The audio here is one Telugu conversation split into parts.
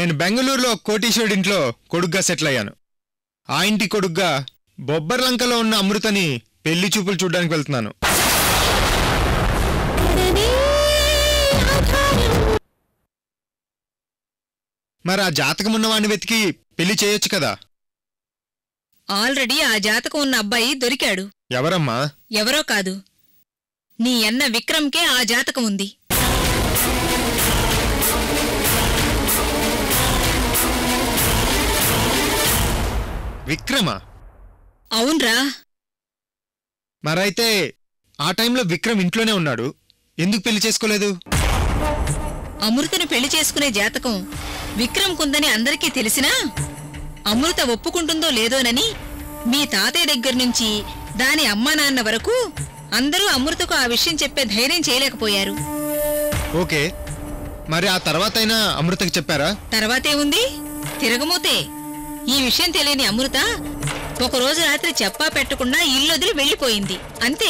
నేను బెంగళూరులో కోటీశ్వరుడి ఇంట్లో కొడుగ్గా సెటిల్ అయ్యాను. ఆ ఇంటి కొడుగ్గా బొబ్బర్లంకలో ఉన్న అమృతని పెళ్లి చూపులు చూడడానికి వెళ్తున్నాను. మరి ఆ జాతకం ఉన్నవాడిని వెతికి పెళ్లి చేయొచ్చు కదా. ఆల్రెడీ ఆ జాతకం ఉన్న అబ్బాయి దొరికాడు. ఎవరమ్మా? ఎవరో కాదు, నీ అన్న విక్రమ్కే ఆ జాతకం ఉంది. విక్రమా? అవునరా. మరైతే ఆ టైంలో విక్రమ్ ఇంట్లోనే ఉన్నాడు, ఎందుకు పెళ్లి చేసుకోలేదు? అమృతను పెళ్లి చేసుకునే జాతకం విక్రమ్ కుందని అందరికీ తెలిసినా అమృత ఒప్పుకుంటుందో లేదోనని మీ తాతయ్య దగ్గర నుంచి దాని అమ్మా నాన్న వరకు అందరూ అమృతకు ఆ విషయం చెప్పే ధైర్యం చేయలేకపోయారు. ఓకే, మరి ఆ తర్వాతైనా అమృతకు చెప్పారా? తర్వాతేముంది, తిరగమోతే. ఈ విషయం తెలియని అమృత ఒకరోజు రాత్రి చెప్పా పెట్టకుండా ఇల్లు వదిలి వెళ్ళిపోయింది, అంతే.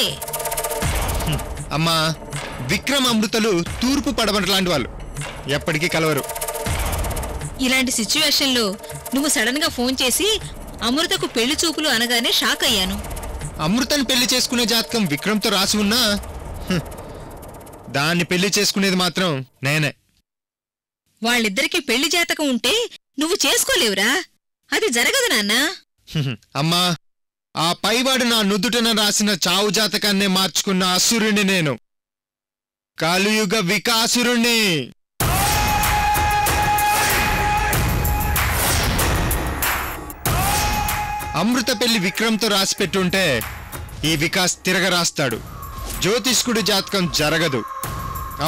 అమ్మా, విక్రమ్ అమృతలు తూర్పు పడమట లాంటి వాళ్ళు, ఎప్పటికీ కలవరు. ఇలాంటి సిచ్యువేషన్లో నువ్వు సడన్గా ఫోన్ చేసి అమృతకు పెళ్లి చూపులు అనగానే షాక్ అయ్యాను. అమృతను పెళ్లి చేసుకునే జాతకం విక్రమ్తో రాసి ఉన్నా దాన్ని పెళ్లి చేసుకునేది మాత్రం నేనే. వాళ్ళిద్దరికీ పెళ్లి జాతకం ఉంటే నువ్వు చేసుకోలేవురా, అది జరగదు నాన్న. అమ్మా, ఆ పైవాడు నా నుదుటన రాసిన చావు జాతకాన్నే మార్చుకున్న అసురుణ్ణి నేను, కలియుగ వికాసురుణ్ణి. అమృత పెళ్లి విక్రమ్తో రాసి పెట్టుంటే ఈ వికాస్ తిరగరాస్తాడు, జ్యోతిష్కుడి జాతకం జరగదు.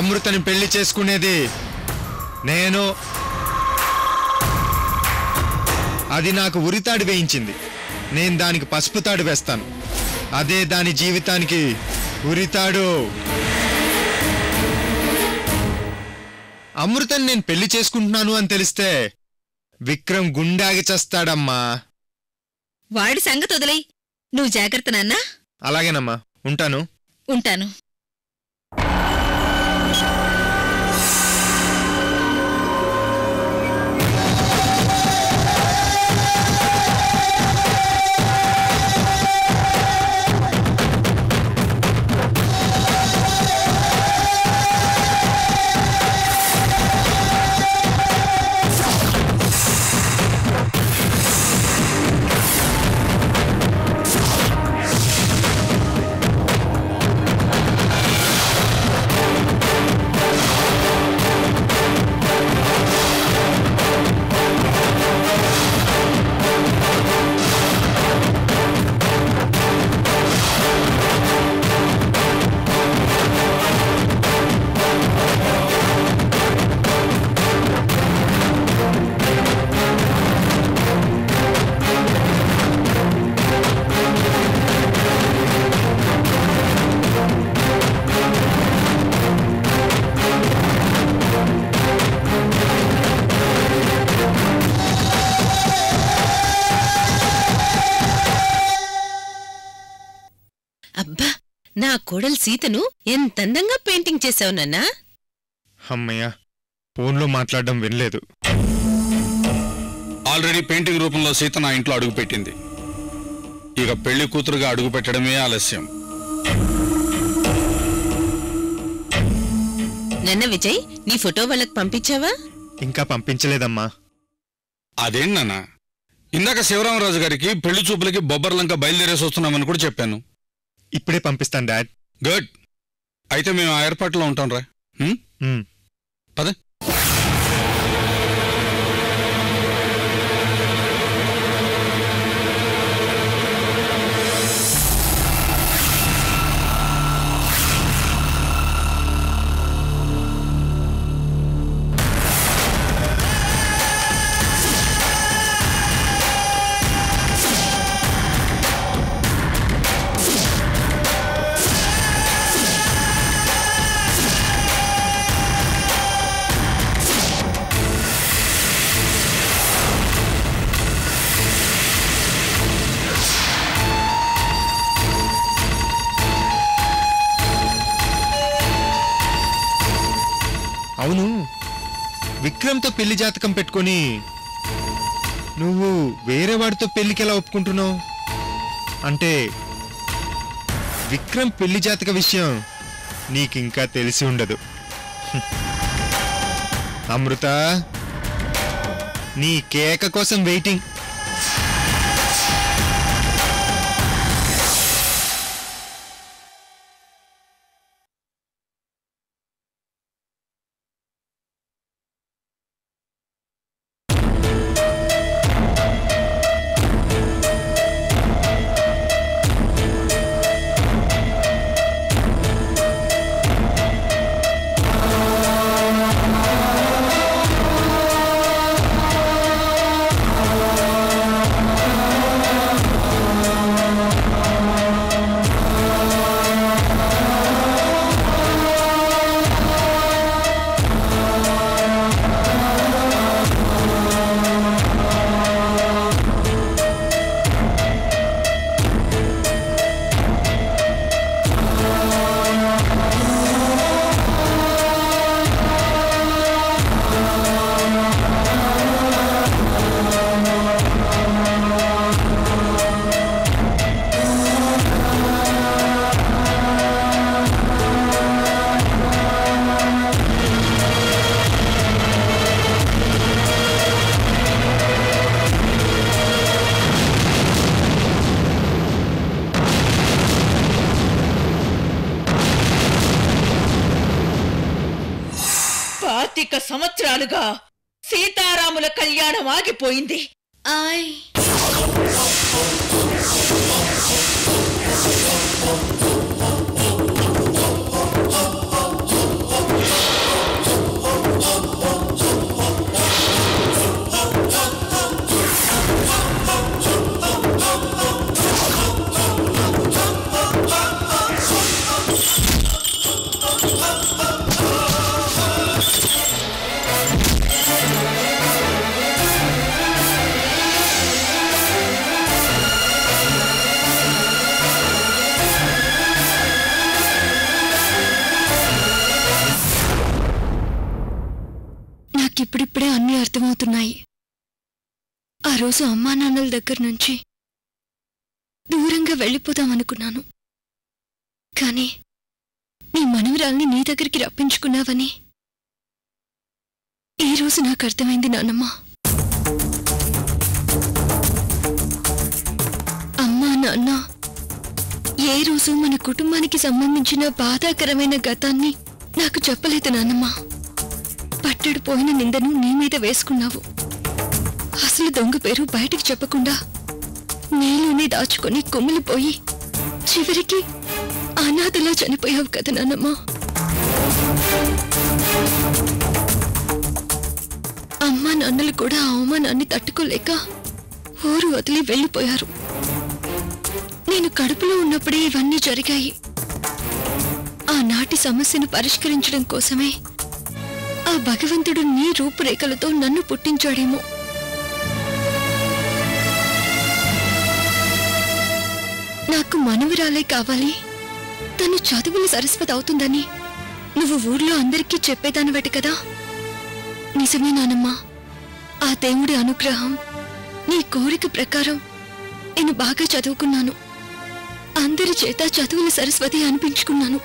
అమృతని పెళ్లి చేసుకునేది నేను. అది నాకు ఉరితాడు వేయించింది, నేను దానికి పసుపు తాడు వేస్తాను. అదే దాని జీవితానికి ఉరితాడు. అమృతని నేను పెళ్లి చేసుకుంటున్నాను అని తెలిస్తే విక్రమ్ గుండాగి చేస్తాడమ్మా. వాడి సంగతి వదిలే, నువ్వు జాగ్రత్త నాన్నా. అలాగేనమ్మా, ఉంటాను. ఉంటాను. నా కోడలు సీతను ఎంతందంగా పెయింటింగ్ చేశావు నాన్నా. అమ్మయ్య, ఫోన్లో మాట్లాడడం వినలేదు. ఆల్రెడీ పెయింటింగ్ రూపంలో సీత నా ఇంట్లో అడుగుపెట్టింది, ఇక పెళ్లి కూతురుగా అడుగుపెట్టడమే ఆలస్యం. నాన్న విజయ్, నీ ఫోటో వాళ్ళకి పంపించావా? ఇంకా పంపించలేదమ్మా. అదేం నాన్నా, ఇందాక శివరామరాజు గారికి పెళ్లి చూపులకి బొబ్బర్లంక బయలుదేరేసి వస్తున్నామని కూడా చెప్పాను. ఇప్పుడే పంపిస్తాను డాడ్. గుడ్, అయితే మేము ఆ ఏర్పాట్లో ఉంటాం రా. పద. పెళ్లి జాతకం పెట్టుకొని నువ్వు వేరే వాడితో పెళ్లికి ఎలా ఒప్పుకుంటున్నావు అంటే విక్రమ్ పెళ్లి జాతక విషయం నీకు ఇంకా తెలిసి ఉండదు. అమృత నీ కేక కోసం వెయిటింగ్. సంవత్సరాలుగా సీతారాముల కళ్యాణం ఆగిపోయింది. ఇప్పుడిప్పుడే అన్నీ అర్థమవుతున్నాయి. ఆ రోజు అమ్మా నాన్నల దగ్గర నుంచి దూరంగా వెళ్ళిపోదామనుకున్నాను, కానీ నీ మనవరాల్ని నీ దగ్గరికి రప్పించుకున్నావని ఈరోజు నాకు అర్థమైంది నాన్నమ్మ. అమ్మా నాన్న ఏ రోజు మన కుటుంబానికి సంబంధించిన బాధాకరమైన గతాన్ని నాకు చెప్పలేదు నాన్నమ్మ. పట్టడిపోయిన నిందను నీ మీద వేసుకున్నావు. అసలు దొంగ పేరు బయటికి చెప్పకుండా నీలోనే దాచుకొని కుమిలిపోయి చివరికి అనాథలా చనిపోయావు కదా నాన్నమ్మ. అమ్మా నాన్నలు కూడా ఆ అవమానాన్ని తట్టుకోలేక ఊరు వదిలి వెళ్ళిపోయారు. నేను కడుపులో ఉన్నప్పుడే ఇవన్నీ జరిగాయి. ఆనాటి సమస్యను పరిష్కరించడం కోసమే ఆ భగవంతుడు నీ రూపురేఖలతో నన్ను పుట్టించాడేమో. నాకు మనవరాలే కావాలి, తను చదువులు సరస్వతి అవుతుందని నువ్వు ఊర్లో అందరికీ చెప్పేదానివట కదా. నిజమే నానమ్మా, ఆ దేవుడి అనుగ్రహం నీ కోరిక ప్రకారం నేను బాగా చదువుకున్నాను. అందరి చేత చదువుల సరస్వతి అనిపించుకున్నాను.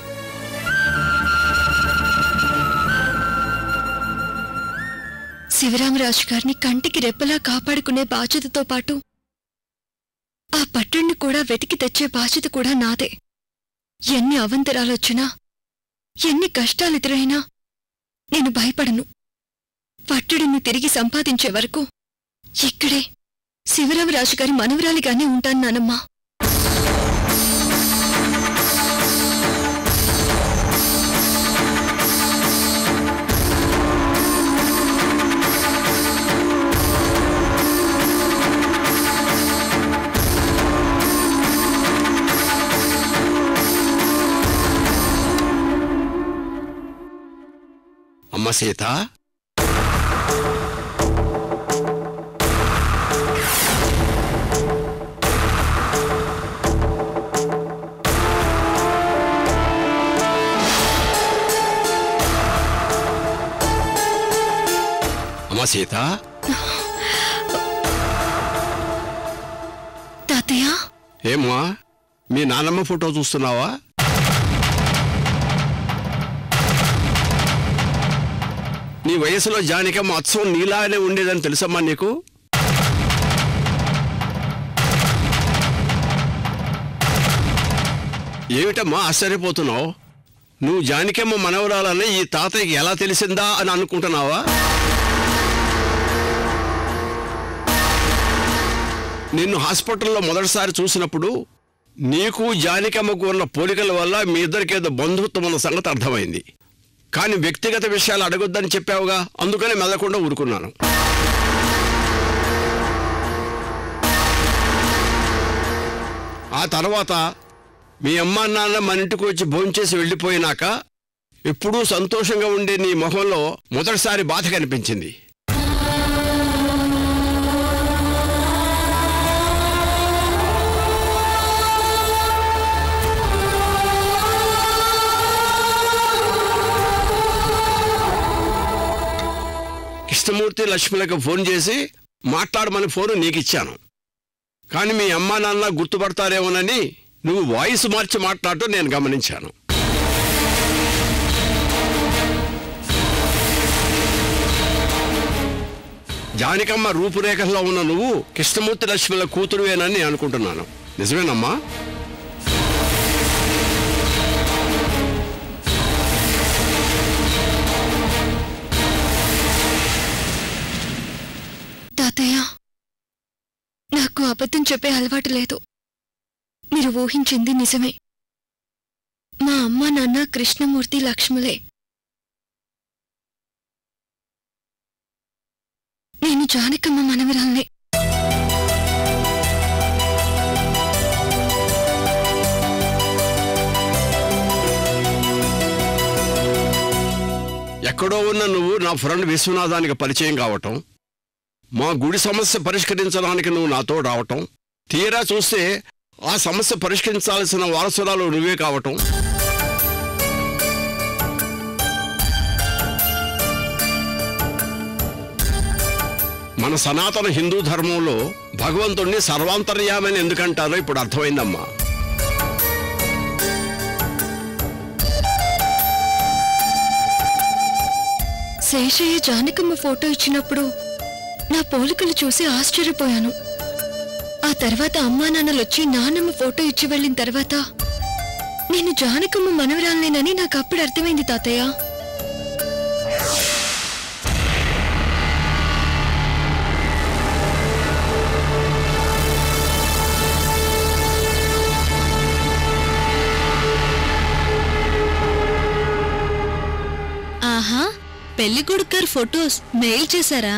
శివరామరాజు గారిని కంటికి రెప్పలా కాపాడుకునే బాధ్యతతో పాటు ఆ పట్టణ్ణి కూడా వెతికి తెచ్చే బాధ్యత కూడా నాదే. ఎన్ని అవంతరాలొచ్చినా ఎన్ని కష్టాలెదురైనా నేను భయపడను. పట్టణిని తిరిగి సంపాదించే వరకు ఇక్కడే శివరామరాజు గారి మనవరాలిగానే ఉంటాను నానమ్మా. అమ్మ సీత, सीत तातया मी नानम्म फोटो चूस्तुन्नावा नी वयसुलो जानिकम्म अच्चो नीलाने उंडेदनि तेलुसम्मा नीकु ఏమిటమ్మా ఆశ్చర్యపోతున్నావు నువ్వు జానికమ్మ మనవరాలని ఈ తాతయ్యకి ఎలా తెలిసిందా అని అనుకుంటున్నావా నిన్ను హాస్పిటల్లో మొదటిసారి చూసినప్పుడు నీకు జానికమ్మకు ఉన్న పోలికల వల్ల మీ ఇద్దరికి ఏదో బంధుత్వం ఉన్న సంగతి అర్థమైంది కానీ వ్యక్తిగత విషయాలు అడగొద్దని చెప్పావుగా అందుకనే మెదకుండా ఊరుకున్నాను ఆ తర్వాత మీ అమ్మ నాన్న మన ఇంటికి వచ్చి భోంచేసి వెళ్ళిపోయినాక ఎప్పుడూ సంతోషంగా ఉండే నీ మొహంలో మొదటిసారి బాధ కనిపించింది కృష్ణమూర్తి లక్ష్మిలకు ఫోన్ చేసి మాట్లాడమని ఫోన్ నీకు ఇచ్చాను కానీ మీ అమ్మ నాన్న గుర్తుపడతారేమోనని నువ్వు వాయిస్ మార్చి మాట్లాడటం నేను గమనించాను జానికమ్మ రూపురేఖల్లో ఉన్న నువ్వు కృష్ణమూర్తి లక్ష్మిల కూతురువేనని అనుకుంటున్నాను నిజమేనమ్మా తాతయ్య నాకు అబద్ధం చెప్పే అలవాటు లేదు మీరు ఊహించింది నిజమే మా అమ్మ నాన్న కృష్ణమూర్తి లక్ష్ములే నేను జానకమ్మ మనవరాల్ని ఎక్కడో ఉన్న నువ్వు నా ఫ్రెండ్ విశ్వనాథానికి పరిచయం కావటం మా గుడి సమస్య పరిష్కరించడానికి నువ్వు నాతో రావటం తీరా చూస్తే ఆ సమస్య పరిష్కరించాల్సిన వారసురాలు నువ్వే కావటం మన సనాతన హిందూ ధర్మంలో భగవంతుణ్ణి సర్వాంతర్యామని ఎందుకంటారో ఇప్పుడు అర్థమైందమ్మా శేషయ్య జానకమ్మ ఫోటో ఇచ్చినప్పుడు నా పోలికలు చూసి ఆశ్చర్యపోయాను ఆ తర్వాత అమ్మా నాన్నలు వచ్చి నానమ్మ ఫోటో ఇచ్చి వెళ్ళిన తర్వాత నేను జానకమ్మ మనవరాలనేనని నాకు అప్పుడు అర్థమైంది తాతయ్య ఆహా పెళ్లి కొడుకు ఫోటోస్ మెయిల్ చేశారా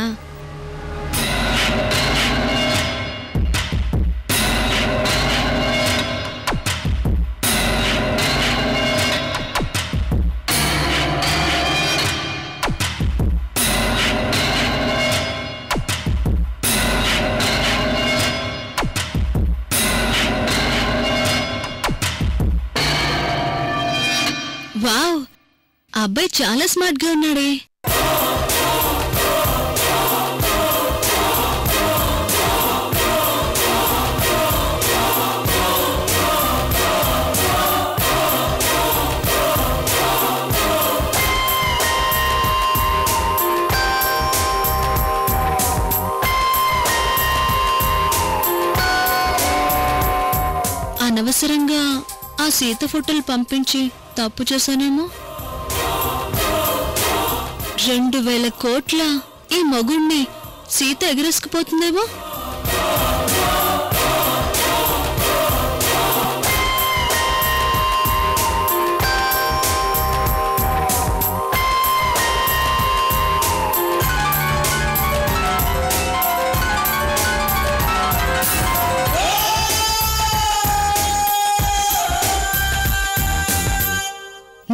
అబ్బాయి చాలా స్మార్ట్ గా ఉన్నాడే అనవసరంగా ఆ సీత ఫోటోలు పంపించి తప్పు చేశానేమో 2000 కోట్ల ఈ మగుణ్ణి సీత ఎగరేసుకుపోతుందేమో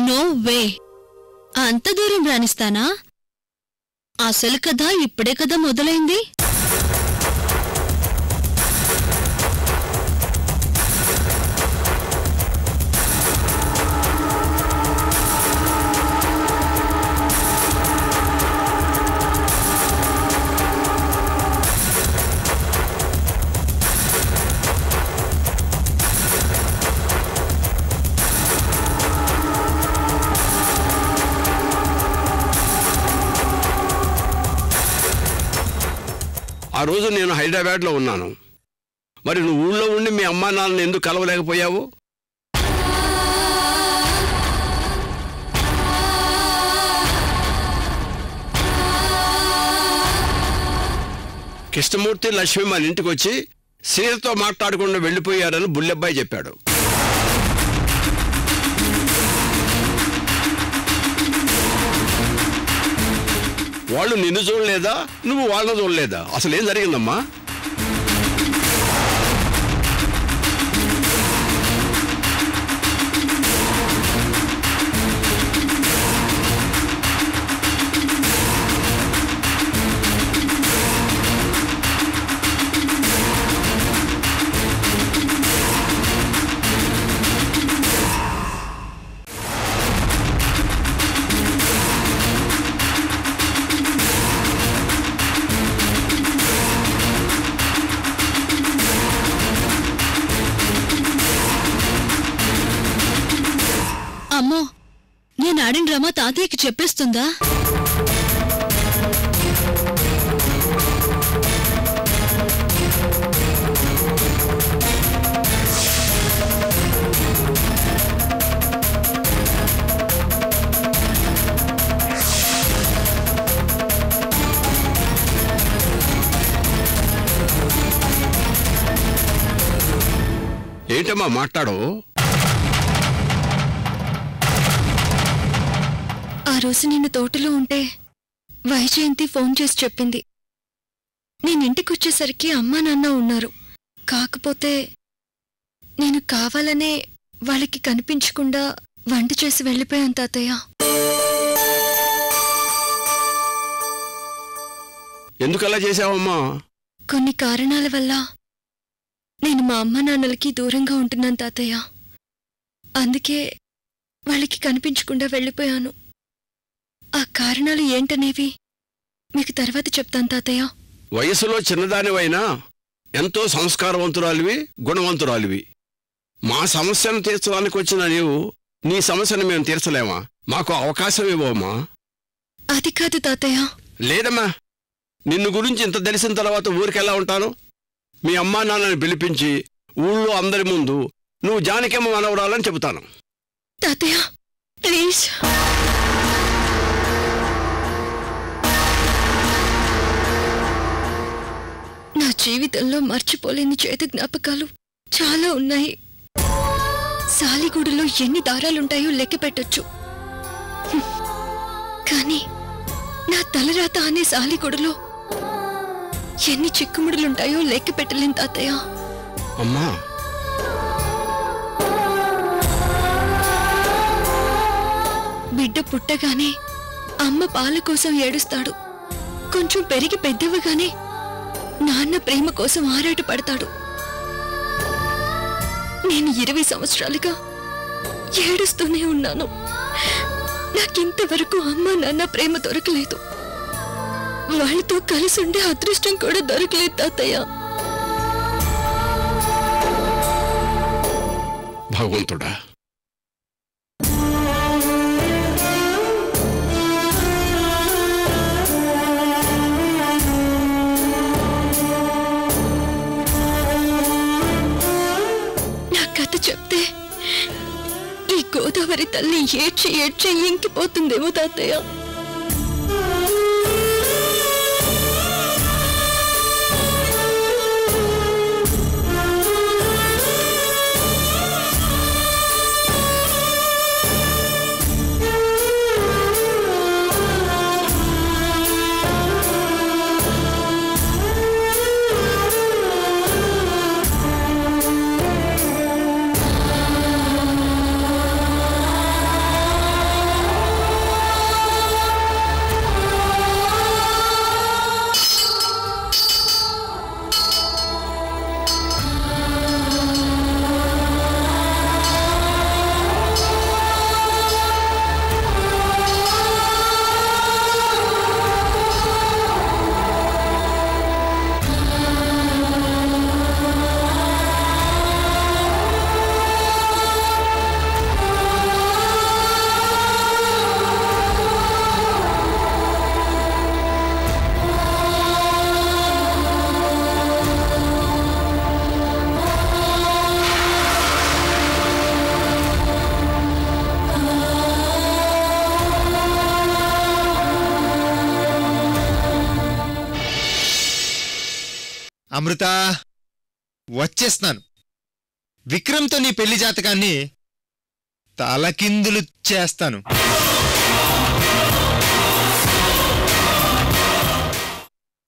నో వే అంత దూరం రాణిస్తానా అసలు కథ ఇప్పుడే కదా మొదలైంది ఆ రోజు నేను హైదరాబాద్లో ఉన్నాను. మరి నువ్వు ఊళ్ళో ఉండి మీ అమ్మా నాన్నని ఎందుకు కలవలేకపోయావు? కృష్ణమూర్తి లక్ష్మి మన ఇంటికి వచ్చి సీతతో మాట్లాడకుండా వెళ్ళిపోయారని బుల్లబ్బాయి చెప్పాడు. వాళ్ళు నిన్ను చూడలేదా, నువ్వు వాళ్ళని చూడలేదా? అసలు ఏం జరిగిందమ్మా? అమ్మ తాతయ్యకి చెప్పేస్తుందా? ఏంటమ్మా మాట్లాడు. ఆ రోజు నేను తోటలో ఉంటే వైజయంతి ఫోన్ చేసి చెప్పింది, నేనింటికొచ్చేసరికి అమ్మా నాన్న ఉన్నారు, కాకపోతే నేను కావాలనే వాళ్ళకి కనిపించకుండా వంట చేసి వెళ్ళిపోయాను తాతయ్య. ఎందుకలా చేశావమ్మా? కొన్ని కారణాల వల్ల నేను మా అమ్మా నాన్నలకి దూరంగా ఉంటున్నాను తాతయ్య, అందుకే వాళ్ళకి కనిపించకుండా వెళ్ళిపోయాను. ఆ కారణాలు ఏంటనేవి మీకు తర్వాత చెప్తాను తాతయ్య. వయసులో చిన్నదానివైనా ఎంతో సంస్కారవంతురాలివి, గుణవంతురాలివి. మా సమస్యను తీర్చడానికి వచ్చిన నీవు నీ సమస్యను మేము తీర్చలేమా? మాకు అవకాశం ఇవ్వమ్మా. అది కాదు తాతయ్య. లేదమ్మా, నిన్ను గురించి ఇంత తెలిసిన తర్వాత ఊరికెలా ఉంటాను? మీ అమ్మా నాన్నని పిలిపించి ఊళ్ళో అందరి ముందు నువ్వు జానకమ్మ మనవరాలని చెబుతాను. తాతయ్య ప్లీజ్. నా జీవితంలో మర్చిపోలేని చేతి జ్ఞాపకాలు చాలా ఉన్నాయి. సాలిగూడులో ఎన్ని దారాలుంటాయో లెక్క పెట్టొచ్చు, కానీ నా తలరాత అనే సాలిగూడులో ఎన్ని చిక్కుముడులుంటాయో లెక్క పెట్టలేను తాతయ్య. అమ్మా, బిడ్డ పుట్టగానే అమ్మ పాల కోసం ఏడుస్తాడు, కొంచెం పెరిగి పెద్దవగానే నాన్న ప్రేమ కోసం ఆరాట పడతాడు. నేను 20 సంవత్సరాలుగా ఏడుస్తూనే ఉన్నాను, నాకింతవరకు అమ్మ నాన్న ప్రేమ దొరకలేదు, వాళ్ళతో కలిసి ఉండే అదృష్టం కూడా దొరకలేదు తాతయ్య. భగవంతుడా, చెప్తే ఈ గోదావరి తల్లి ఏడ్చి ఏడ్చి ఇంకిపోతుందేమో తాతయ్య. అమృత వచ్చేస్తాను. విక్రమ్ తో నీ పెళ్లి జాతకాన్ని తలకిందులు చేస్తాను.